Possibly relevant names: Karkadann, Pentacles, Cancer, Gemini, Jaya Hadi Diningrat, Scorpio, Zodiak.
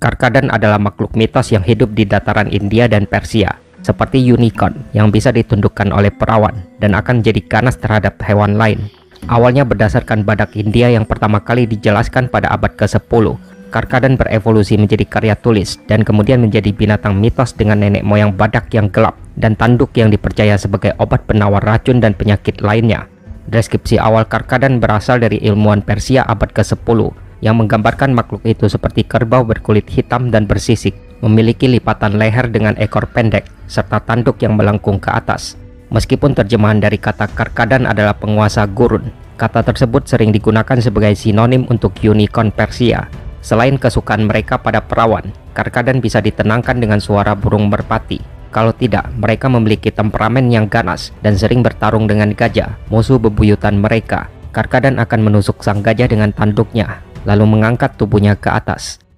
Karkadann adalah makhluk mitos yang hidup di dataran India dan Persia, seperti unicorn yang bisa ditundukkan oleh perawan dan akan jadi ganas terhadap hewan lain. Awalnya berdasarkan badak India yang pertama kali dijelaskan pada abad ke-10, Karkadann berevolusi menjadi karya tulis dan kemudian menjadi binatang mitos dengan nenek moyang badak yang gelap dan tanduk yang dipercaya sebagai obat penawar racun dan penyakit lainnya. Deskripsi awal Karkadann berasal dari ilmuwan Persia abad ke-10, yang menggambarkan makhluk itu seperti kerbau berkulit hitam dan bersisik, memiliki lipatan leher dengan ekor pendek, serta tanduk yang melengkung ke atas. Meskipun terjemahan dari kata Karkadann adalah penguasa gurun, kata tersebut sering digunakan sebagai sinonim untuk unicorn Persia. Selain kesukaan mereka pada perawan, Karkadann bisa ditenangkan dengan suara burung merpati. Kalau tidak, mereka memiliki temperamen yang ganas dan sering bertarung dengan gajah, musuh bebuyutan mereka. Karkadann akan menusuk sang gajah dengan tanduknya, lalu mengangkat tubuhnya ke atas.